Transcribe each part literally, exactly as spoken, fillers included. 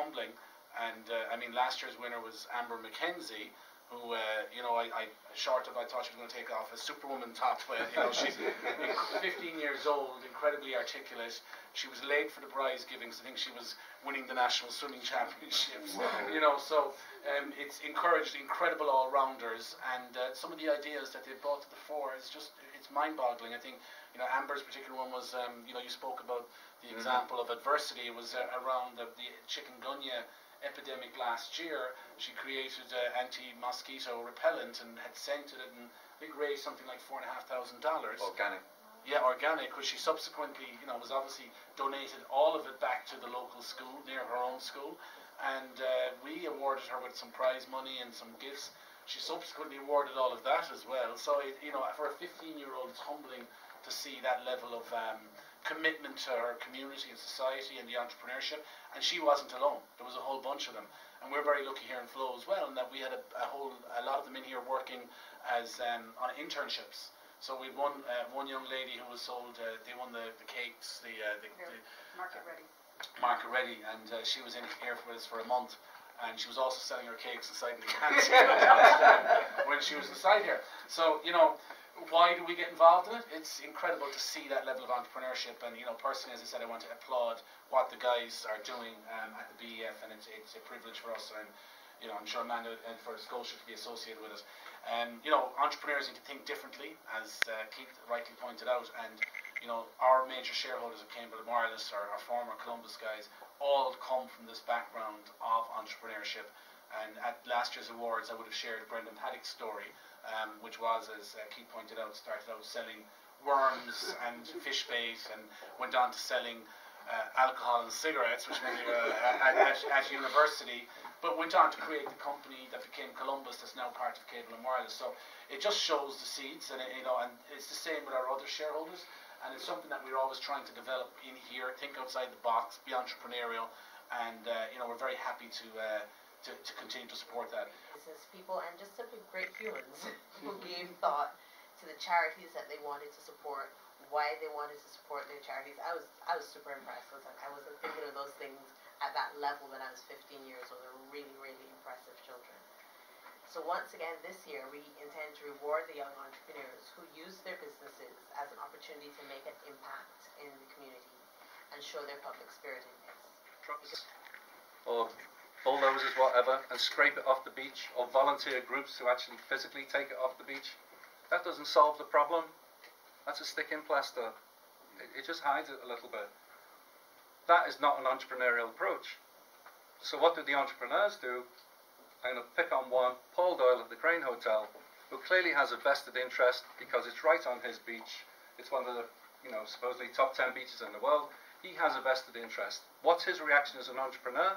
humbling. And uh, I mean, last year's winner was Amber McKenzie, who, uh, you know, I, I short of, I thought she was going to take off a Superwoman top, but, you know, she's fifteen years old, incredibly articulate. She was late for the prize giving, so I think she was winning the National Swimming Championships, wow. you know, so um, it's encouraged incredible all-rounders, and uh, some of the ideas that they've brought to the fore is just, it's mind-boggling. I think, you know, Amber's particular one was, um, you know, you spoke about the example mm-hmm. of adversity. It was uh, around the, the chikungunya epidemic last year. She created uh, anti-mosquito repellent and had scented it, and I think raised something like four and a half thousand dollars. Organic. Yeah, organic, which she subsequently, you know, was obviously donated all of it back to the local school, near her own school, and uh, we awarded her with some prize money and some gifts. She subsequently awarded all of that as well. So, it, you know, for a fifteen-year-old, it's humbling to see that level of um, commitment to her community and society and the entrepreneurship. And she wasn't alone. There was a whole bunch of them. And we're very lucky here in FLOW as well, in that we had a, a whole a lot of them in here working as um, on internships. So we had one uh, one young lady who was sold. Uh, they won the, the cakes, the, uh, the, the market ready. Market ready, and uh, she was in here with us for a month. And she was also selling her cakes inside the canteen when she was inside here. So, you know, why do we get involved in it? It's incredible to see that level of entrepreneurship, and, you know, personally, as I said, I want to applaud what the guys are doing um, at the B E F, and it's, it's a privilege for us, and, you know, I'm sure Amanda and for Scotia to be associated with it. Um, you know, entrepreneurs need to think differently, as uh, Keith rightly pointed out, and, you know, our major shareholders of Cambridge and Wireless, our, our former Columbus guys, all come from this background of entrepreneurship. And at last year's awards, I would have shared Brendan Paddock's story, um, which was, as uh, Keith pointed out, started out selling worms and fish bait, and went on to selling uh, alcohol and cigarettes, which was uh, at, at, at university, but went on to create the company that became Columbus, that's now part of Cable and Wireless. So it just shows the seeds, and it, you know, and it's the same with our other shareholders. And it's something that we're always trying to develop in here, think outside the box, be entrepreneurial, and uh, you know, we're very happy to, uh, to to continue to support that. Business people and just simply great humans who gave thought to the charities that they wanted to support, why they wanted to support their charities. I was I was super impressed. I, was like, I wasn't thinking of those things at that level when I was fifteen years old. They were really, really impressive children. So once again this year, we intend to reward the young entrepreneurs who use their businesses as an opportunity to make an impact in the community and show their public spiritedness. Or bulldozers, whatever, and scrape it off the beach, or volunteer groups to actually physically take it off the beach. That doesn't solve the problem. That's a stick in plaster. It, it just hides it a little bit. That is not an entrepreneurial approach. So what do the entrepreneurs do? I'm going to pick on one, Paul Doyle at the Crane Hotel, who clearly has a vested interest because it's right on his beach. It's one of the, you know, supposedly top ten beaches in the world. He has a vested interest. What's his reaction as an entrepreneur?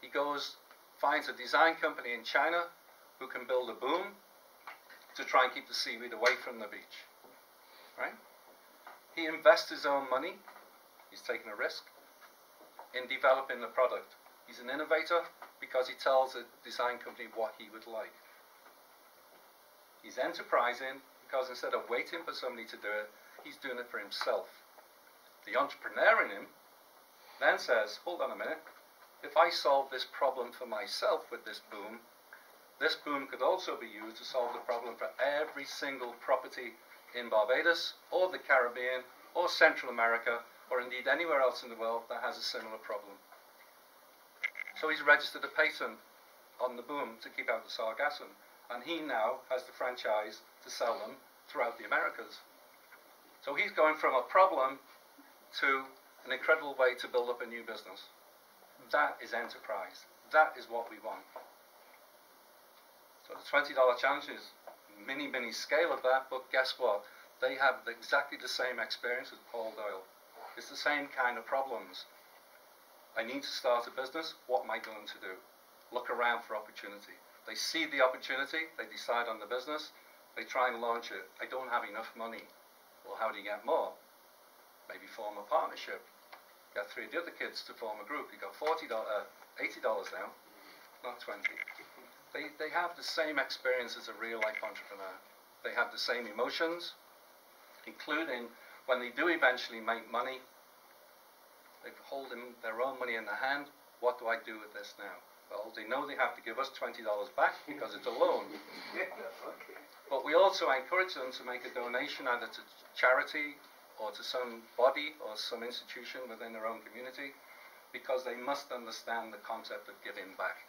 He goes, finds a design company in China who can build a boom to try and keep the seaweed away from the beach. Right? He invests his own money, he's taking a risk, in developing the product. He's an innovator because he tells a design company what he would like. He's enterprising because instead of waiting for somebody to do it, he's doing it for himself. The entrepreneur in him then says, hold on a minute, if I solve this problem for myself with this boom, this boom could also be used to solve the problem for every single property in Barbados, or the Caribbean, or Central America, or indeed anywhere else in the world that has a similar problem. So he's registered a patent on the boom to keep out the sargassum, and he now has the franchise to sell them throughout the Americas. So he's going from a problem to an incredible way to build up a new business. That is enterprise. That is what we want. So the twenty dollar challenge is mini, mini scale of that, but guess what? They have exactly the same experience as Paul Doyle. It's the same kind of problems. I need to start a business, what am I going to do? Look around for opportunity. They see the opportunity, they decide on the business, they try and launch it. I don't have enough money. Well, how do you get more? Maybe form a partnership. Get three of the other kids to form a group. You got forty dollars, uh, eighty dollars now, not twenty dollars. They, they have the same experience as a real-life entrepreneur. They have the same emotions, including when they do eventually make money, they're holding their own money in their hand. what do I do with this now? Well, they know they have to give us twenty dollars back because it's a loan. Yeah, okay. But we also encourage them to make a donation either to charity or to some body or some institution within their own community, because they must understand the concept of giving back.